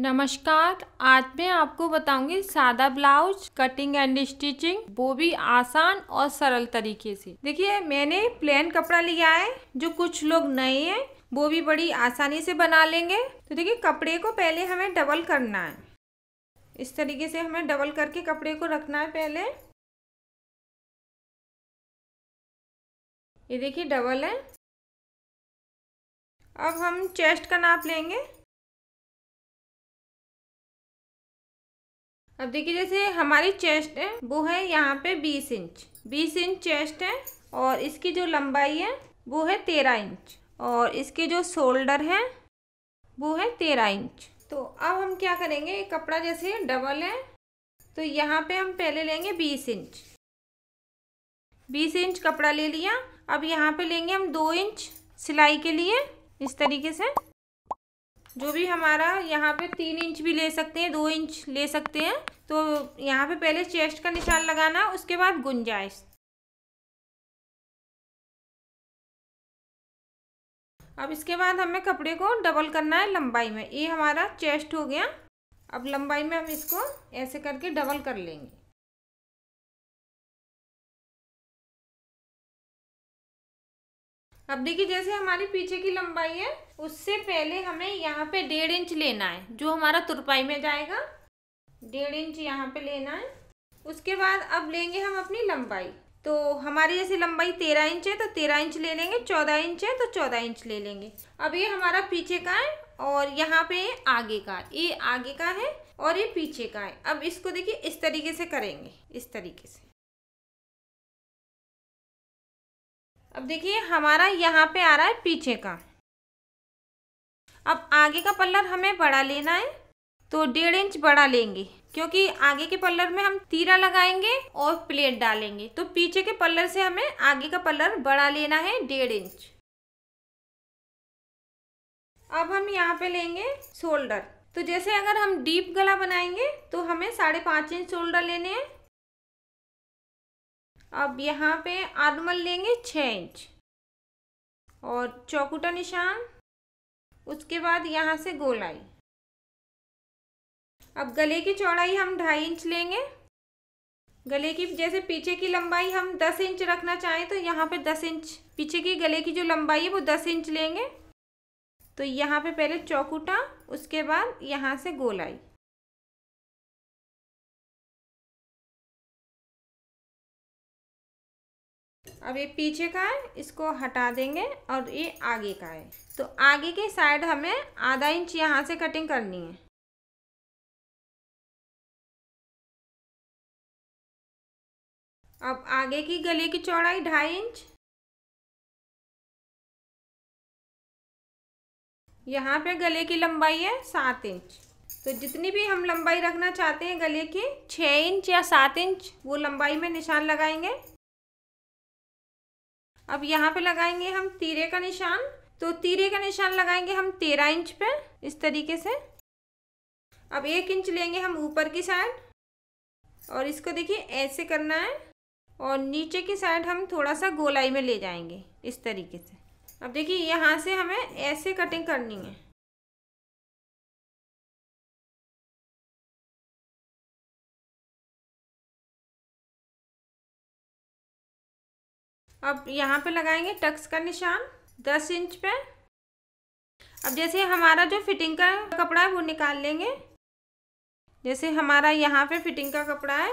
नमस्कार, आज मैं आपको बताऊंगी सादा ब्लाउज कटिंग एंड स्टिचिंग, वो भी आसान और सरल तरीके से। देखिए, मैंने प्लेन कपड़ा लिया है। जो कुछ लोग नए हैं वो भी बड़ी आसानी से बना लेंगे। तो देखिए, कपड़े को पहले हमें डबल करना है। इस तरीके से हमें डबल करके कपड़े को रखना है। पहले ये देखिए डबल है। अब हम चेस्ट का नाप लेंगे। अब देखिए, जैसे हमारी चेस्ट है वो है यहाँ पे 20 इंच चेस्ट है, और इसकी जो लंबाई है वो है 13 इंच, और इसके जो शोल्डर है वो है 13 इंच। तो अब हम क्या करेंगे, ये कपड़ा जैसे डबल है तो यहाँ पे हम पहले लेंगे 20 इंच कपड़ा ले लिया। अब यहाँ पे लेंगे हम 2 इंच सिलाई के लिए। इस तरीके से जो भी हमारा यहाँ पे 3 इंच भी ले सकते हैं, 2 इंच ले सकते हैं। तो यहाँ पे पहले चेस्ट का निशान लगाना, उसके बाद गुंजाइश। अब इसके बाद हमें कपड़े को डबल करना है लंबाई में। ये हमारा चेस्ट हो गया। अब लंबाई में हम इसको ऐसे करके डबल कर लेंगे। अब देखिए, जैसे हमारी पीछे की लंबाई है उससे पहले हमें यहाँ पे 1.5 इंच लेना है, जो हमारा तुरपाई में जाएगा। 1.5 इंच यहाँ पे लेना है। उसके बाद अब लेंगे हम अपनी लंबाई। तो हमारी जैसे लंबाई 13 इंच है तो 13 इंच ले लेंगे, 14 इंच है तो 14 इंच ले लेंगे। अब ये हमारा पीछे का है, और यहाँ पे आगे का, ये आगे का है और ये पीछे का है। अब इसको देखिए इस तरीके से करेंगे, इस तरीके से। अब देखिए हमारा यहाँ पे आ रहा है पीछे का। अब आगे का पल्लर हमें बड़ा लेना है, तो 1.5 इंच बड़ा लेंगे, क्योंकि आगे के पल्लर में हम तीरा लगाएंगे और प्लेट डालेंगे। तो पीछे के पल्लर से हमें आगे का पल्लर बड़ा लेना है 1.5 इंच। अब हम यहाँ पे लेंगे शोल्डर। तो जैसे अगर हम डीप गला बनाएंगे तो हमें 5.5 इंच शोल्डर लेने हैं। अब यहाँ पे आर्मल लेंगे 6 इंच, और चौकुटा निशान, उसके बाद यहाँ से गोलाई। अब गले की चौड़ाई हम 2.5 इंच लेंगे। गले की जैसे पीछे की लंबाई हम 10 इंच रखना चाहें तो यहाँ पे 10 इंच पीछे की गले की जो लंबाई है वो 10 इंच लेंगे। तो यहाँ पे पहले चौकुटा, उसके बाद यहाँ से गोलाई। अब ये पीछे का है, इसको हटा देंगे, और ये आगे का है। तो आगे के साइड हमें 0.5 इंच यहाँ से कटिंग करनी है। अब आगे की गले की चौड़ाई 2.5 इंच, यहाँ पे गले की लंबाई है 7 इंच। तो जितनी भी हम लंबाई रखना चाहते हैं गले की, 6 इंच या 7 इंच, वो लंबाई में निशान लगाएंगे। अब यहाँ पे लगाएंगे हम तीरे का निशान। तो तीरे का निशान लगाएंगे हम 13 इंच पे, इस तरीके से। अब 1 इंच लेंगे हम ऊपर की साइड, और इसको देखिए ऐसे करना है, और नीचे की साइड हम थोड़ा सा गोलाई में ले जाएंगे, इस तरीके से। अब देखिए यहाँ से हमें ऐसे कटिंग करनी है। अब यहाँ पे लगाएंगे टक्स का निशान 10 इंच पे। अब जैसे हमारा जो फिटिंग का कपड़ा है वो निकाल लेंगे। जैसे हमारा यहाँ पे फिटिंग का कपड़ा है।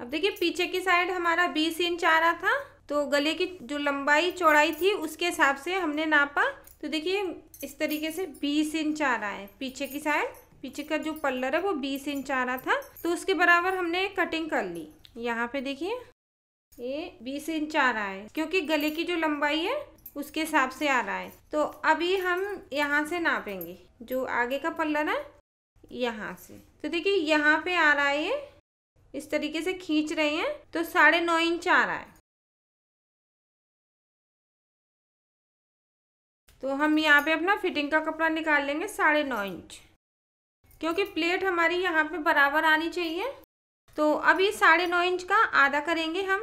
अब देखिए पीछे की साइड हमारा 20 इंच आ रहा था, तो गले की जो लंबाई चौड़ाई थी उसके हिसाब से हमने नापा। तो देखिए इस तरीके से 20 इंच आ रहा है पीछे की साइड। पीछे का जो पल्लर है वो 20 इंच आ रहा था, तो उसके बराबर हमने कटिंग कर ली। यहाँ पे देखिए ये 20 इंच आ रहा है, क्योंकि गले की जो लंबाई है उसके हिसाब से आ रहा है। तो अभी हम यहाँ से नापेंगे जो आगे का पल्लर है, यहाँ से। तो देखिए यहाँ पे आ रहा है, ये इस तरीके से खींच रहे हैं, तो 9.5 इंच आ रहा है। तो हम यहाँ पे अपना फिटिंग का कपड़ा निकाल लेंगे 9.5 इंच, क्योंकि प्लेट हमारी यहाँ पे बराबर आनी चाहिए। तो अभी 9.5 इंच का आधा करेंगे हम,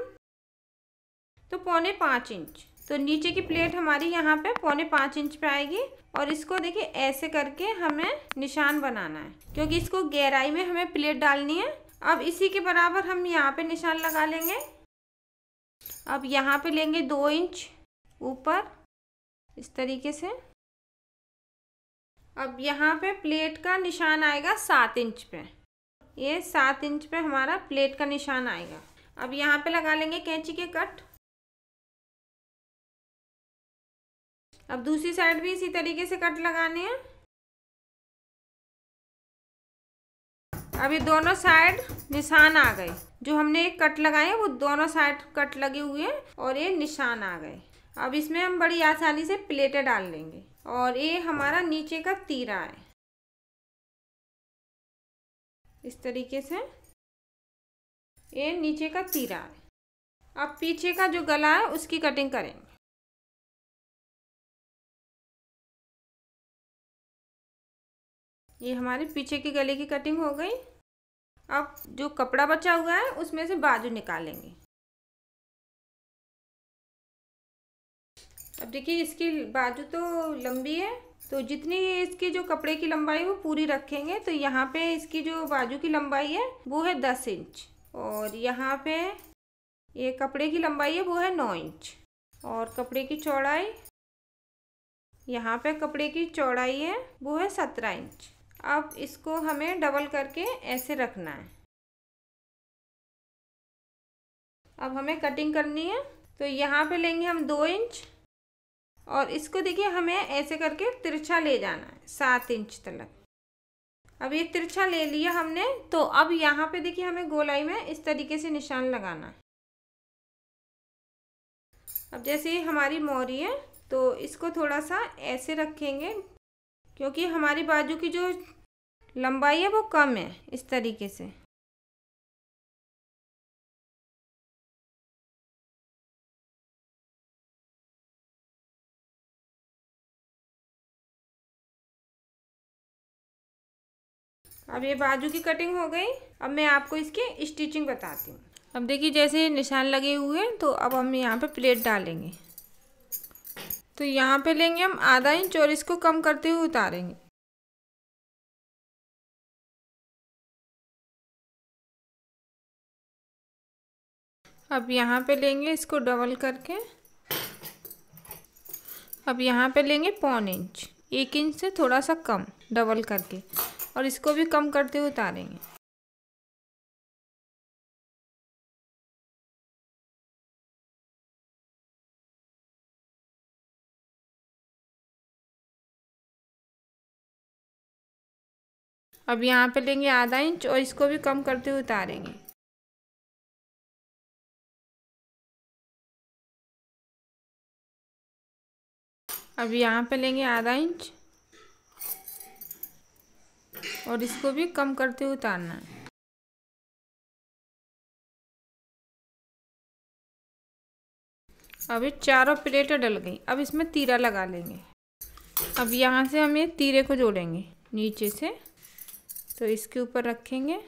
तो 4.25 इंच। तो नीचे की प्लेट हमारी यहाँ पे 4.25 इंच पे आएगी और इसको देखिए ऐसे करके हमें निशान बनाना है क्योंकि इसको गहराई में हमें प्लेट डालनी है। अब इसी के बराबर हम यहाँ पे निशान लगा लेंगे। अब यहाँ पे लेंगे 2 इंच ऊपर इस तरीके से। अब यहाँ पे प्लेट का निशान आएगा 7 इंच पे, ये 7 इंच पे हमारा प्लेट का निशान आएगा। अब यहाँ पे लगा लेंगे कैंची के कट। अब दूसरी साइड भी इसी तरीके से कट लगाने हैं। अब ये दोनों साइड निशान आ गए, जो हमने एक कट लगाए वो दोनों साइड कट लगे हुए हैं और ये निशान आ गए। अब इसमें हम बड़ी आसानी से प्लेटें डाल लेंगे और ये हमारा नीचे का तीरा है इस तरीके से, ये नीचे का तीरा है। अब पीछे का जो गला है उसकी कटिंग करेंगे। ये हमारे पीछे के गले की कटिंग हो गई। अब जो कपड़ा बचा हुआ है उसमें से बाजू निकालेंगे। अब देखिए इसकी बाजू तो लंबी है, तो जितनी इसकी जो कपड़े की लंबाई वो पूरी रखेंगे। तो यहाँ पे इसकी जो बाजू की लंबाई है वो है 10 इंच और यहाँ पे ये कपड़े की लंबाई है वो है 9 इंच और कपड़े की चौड़ाई, यहाँ पे कपड़े की चौड़ाई है वो है 17 इंच। अब इसको हमें डबल करके ऐसे रखना है। अब हमें कटिंग करनी है, तो यहाँ पे लेंगे हम 2 इंच और इसको देखिए हमें ऐसे करके तिरछा ले जाना है 7 इंच तक। अब ये तिरछा ले लिया हमने, तो अब यहाँ पे देखिए हमें गोलाई में इस तरीके से निशान लगाना है। अब जैसे हमारी मोहरी है तो इसको थोड़ा सा ऐसे रखेंगे क्योंकि हमारी बाजू की जो लंबाई है वो कम है इस तरीके से। अब ये बाजू की कटिंग हो गई। अब मैं आपको इसकी स्टिचिंग बताती हूँ। अब देखिए जैसे निशान लगे हुए हैं, तो अब हम यहाँ पे प्लेट डालेंगे। तो यहाँ पे लेंगे हम आधा इंच और इसको कम करते हुए उतारेंगे। अब यहाँ पे लेंगे इसको डबल करके। अब यहाँ पे लेंगे 1.25 इंच, 1 इंच से थोड़ा सा कम डबल करके और इसको भी कम करते हुए उतारेंगे। अब यहाँ पे लेंगे आधा इंच और इसको भी कम करते हुए उतारेंगे। अब यहाँ पे लेंगे आधा इंच और इसको भी कम करते हुए उतारना है। अब ये चारों प्लेटें डल गई। अब इसमें तीरा लगा लेंगे। अब यहाँ से हम ये तीरे को जोड़ेंगे नीचे से, तो इसके ऊपर रखेंगे।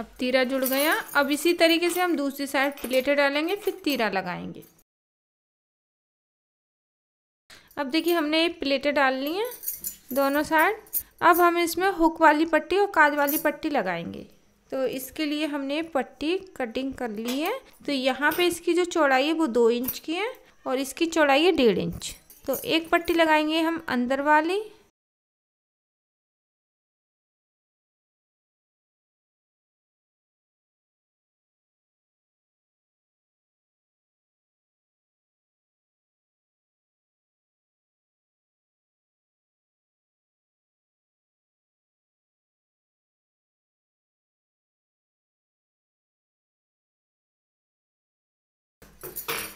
अब तीरा जुड़ गया। अब इसी तरीके से हम दूसरी साइड प्लेटें डालेंगे फिर तीरा लगाएंगे। अब देखिए हमने ये प्लेटें डाल ली हैं दोनों साइड। अब हम इसमें हुक वाली पट्टी और काज वाली पट्टी लगाएंगे। तो इसके लिए हमने पट्टी कटिंग कर ली है। तो यहाँ पे इसकी जो चौड़ाई है वो 2 इंच की है और इसकी चौड़ाई है 1.5 इंच। तो एक पट्टी लगाएंगे हम अंदर वाली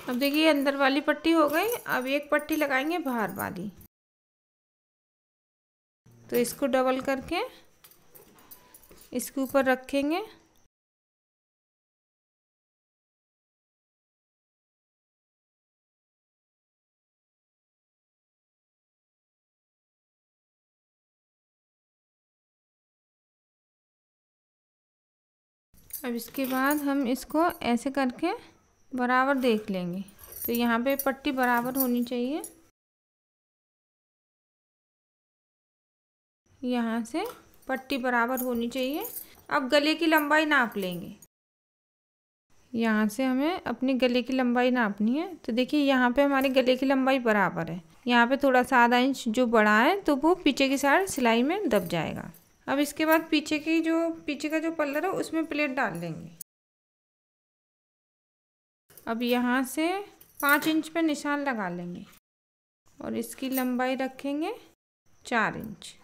अब देखिए अंदर वाली पट्टी हो गई। अब एक पट्टी लगाएंगे बाहर वाली, तो इसको डबल करके इसके ऊपर रखेंगे। अब इसके बाद हम इसको ऐसे करके बराबर देख लेंगे। तो यहाँ पे पट्टी बराबर होनी चाहिए, यहाँ से पट्टी बराबर होनी चाहिए। अब गले की लंबाई नाप लेंगे, यहाँ से हमें अपनी गले की लंबाई नापनी है। तो देखिए यहाँ पे हमारे गले की लंबाई बराबर है, यहाँ पे थोड़ा सा आधा इंच जो बड़ा है तो वो पीछे की साइड सिलाई में दब जाएगा। अब इसके बाद पीछे का जो पल्लर है उसमें प्लेट डाल लेंगे। अब यहाँ से 5 इंच पे निशान लगा लेंगे और इसकी लंबाई रखेंगे 4 इंच।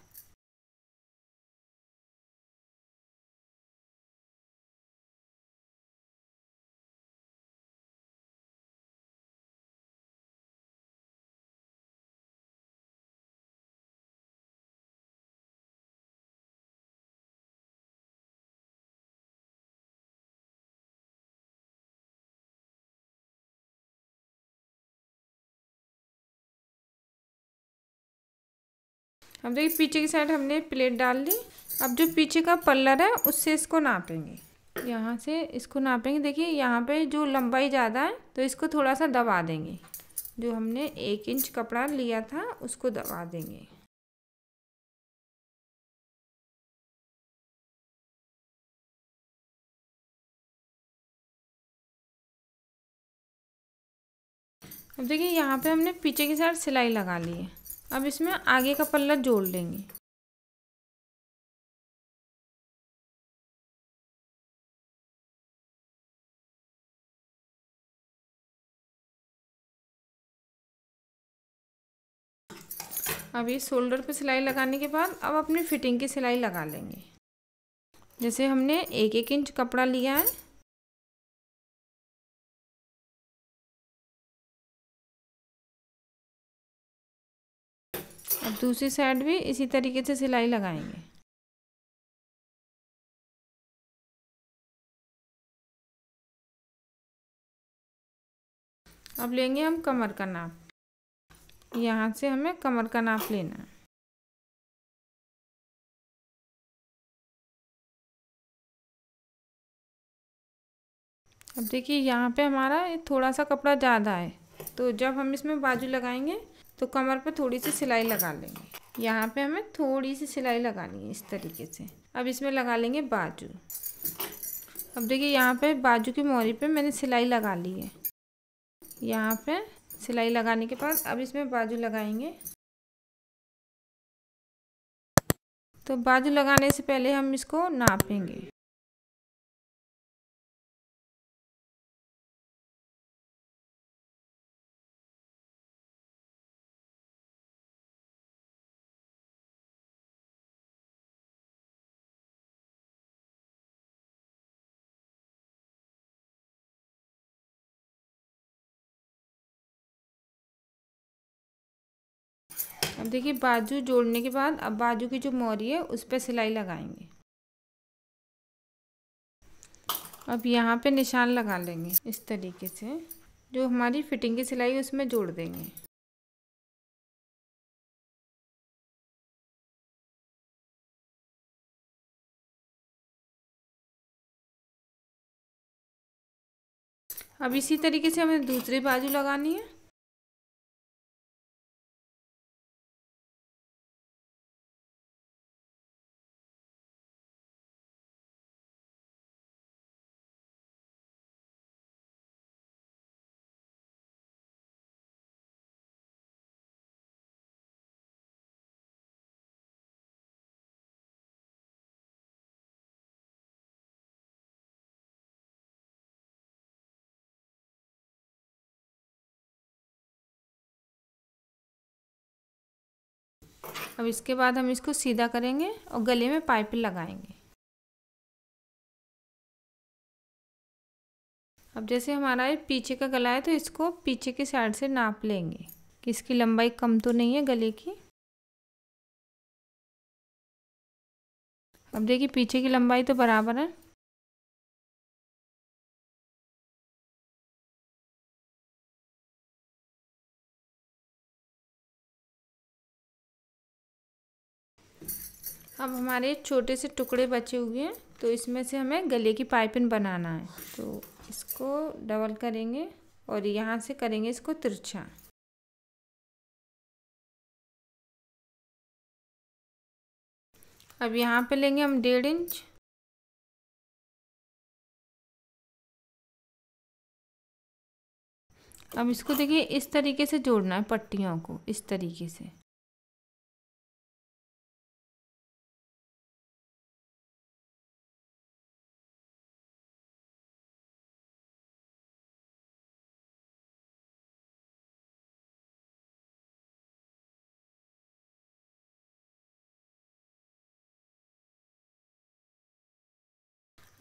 अब देखिए पीछे की साइड हमने प्लेट डाल ली। अब जो पीछे का पल्लर है उससे इसको नापेंगे, यहाँ से इसको नापेंगे। देखिए यहाँ पे जो लंबाई ज़्यादा है तो इसको थोड़ा सा दबा देंगे, जो हमने 1 इंच कपड़ा लिया था उसको दबा देंगे। अब देखिए यहाँ पे हमने पीछे की साइड सिलाई लगा ली है। अब इसमें आगे का पल्ला जोड़ लेंगे। अब ये शोल्डर पे सिलाई लगाने के बाद अब अपनी फिटिंग की सिलाई लगा लेंगे। जैसे हमने 1-1 इंच कपड़ा लिया है, अब दूसरी साइड भी इसी तरीके से सिलाई लगाएंगे। अब लेंगे हम कमर का नाप, यहाँ से हमें कमर का नाप लेना है। अब देखिए यहाँ पे हमारा थोड़ा सा कपड़ा ज़्यादा है, तो जब हम इसमें बाजू लगाएंगे तो कमर पे थोड़ी सी सिलाई लगा लेंगे। यहाँ पे हमें थोड़ी सी सिलाई लगानी है इस तरीके से। अब इसमें लगा लेंगे बाजू। अब देखिए यहाँ पे बाजू की मोहरी पे मैंने सिलाई लगा ली है। यहाँ पे सिलाई लगाने के बाद अब इसमें बाजू लगाएंगे। तो बाजू लगाने से पहले हम इसको नापेंगे। अब देखिए बाजू जोड़ने के बाद अब बाजू की जो मोहरी है उस पर सिलाई लगाएंगे। अब यहाँ पे निशान लगा लेंगे इस तरीके से, जो हमारी फिटिंग की सिलाई है उसमें जोड़ देंगे। अब इसी तरीके से हमें दूसरी बाजू लगानी है। अब इसके बाद हम इसको सीधा करेंगे और गले में पाइपिंग लगाएंगे। अब जैसे हमारा ये पीछे का गला है तो इसको पीछे की साइड से नाप लेंगे कि इसकी लंबाई कम तो नहीं है गले की। अब देखिए पीछे की लंबाई तो बराबर है। अब हमारे छोटे से टुकड़े बचे हुए हैं, तो इसमें से हमें गले की पाइपिंग बनाना है। तो इसको डबल करेंगे और यहाँ से करेंगे इसको तिरछा। अब यहाँ पे लेंगे हम 1.5 इंच अब इसको देखिए इस तरीके से जोड़ना है पट्टियों को, इस तरीके से।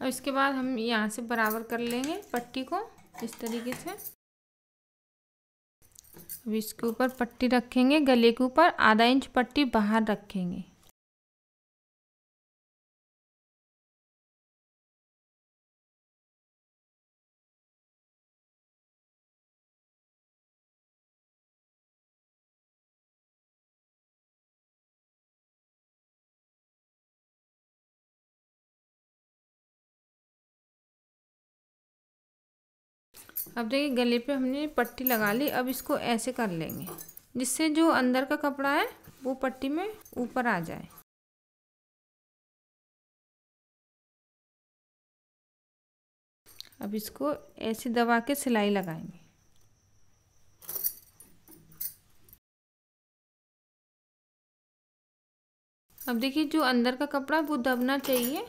अब इसके बाद हम यहाँ से बराबर कर लेंगे पट्टी को इस तरीके से। अब इसके ऊपर पट्टी रखेंगे, गले के ऊपर 0.5 इंच पट्टी बाहर रखेंगे। अब देखिए गले पे हमने पट्टी लगा ली। अब इसको ऐसे कर लेंगे जिससे जो अंदर का कपड़ा है वो पट्टी में ऊपर आ जाए। अब इसको ऐसे दबा के सिलाई लगाएंगे। अब देखिए जो अंदर का कपड़ा वो दबना चाहिए,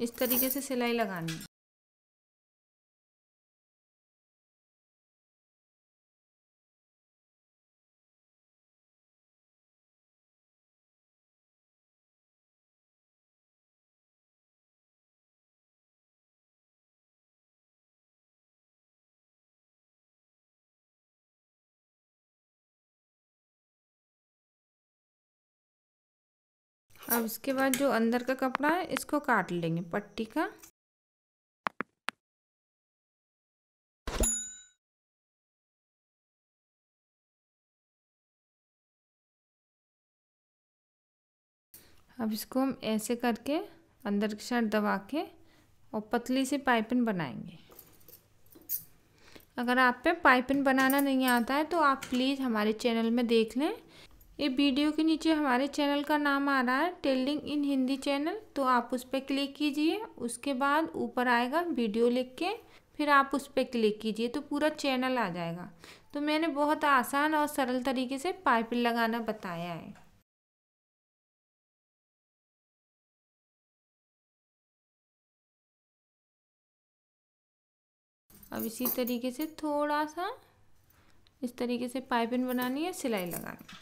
इस तरीके से सिलाई लगानी है। अब इसके बाद जो अंदर का कपड़ा है इसको काट लेंगे पट्टी का। अब इसको हम ऐसे करके अंदर की साइड दबा के और पतली सी पाइपिंग बनाएंगे। अगर आप पे पाइपिंग बनाना नहीं आता है तो आप प्लीज़ हमारे चैनल में देख लें। ये वीडियो के नीचे हमारे चैनल का नाम आ रहा है टेलरिंग इन हिंदी चैनल, तो आप उस पर क्लिक कीजिए। उसके बाद ऊपर आएगा वीडियो लिख के, फिर आप उस पर क्लिक कीजिए तो पूरा चैनल आ जाएगा। तो मैंने बहुत आसान और सरल तरीके से पाइपिंग लगाना बताया है। अब इसी तरीके से थोड़ा सा इस तरीके से पाइपिंग बनानी है, सिलाई लगानी है।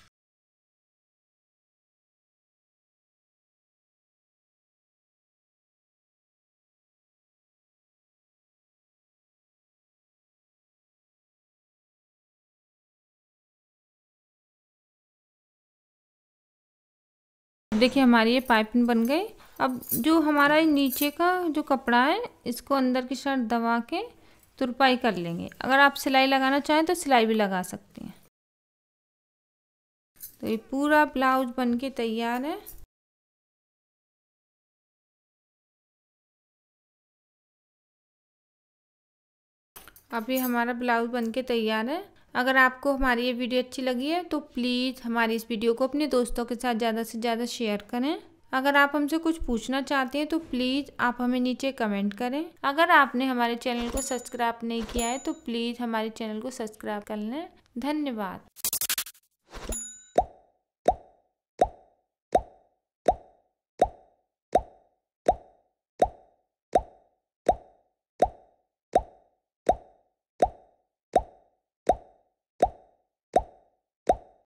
देखिए हमारी ये पाइपिंग बन गई। अब जो हमारा नीचे का जो कपड़ा है इसको अंदर की साइड दबा के तुरपाई कर लेंगे। अगर आप सिलाई लगाना चाहें तो सिलाई भी लगा सकते हैं। तो ये पूरा ब्लाउज बन के तैयार है। अब ये हमारा ब्लाउज बन के तैयार है। अगर आपको हमारी ये वीडियो अच्छी लगी है तो प्लीज़ हमारी इस वीडियो को अपने दोस्तों के साथ ज़्यादा से ज़्यादा शेयर करें। अगर आप हमसे कुछ पूछना चाहते हैं तो प्लीज़ आप हमें नीचे कमेंट करें। अगर आपने हमारे चैनल को सब्सक्राइब नहीं किया है तो प्लीज़ हमारे चैनल को सब्सक्राइब कर लें। धन्यवाद।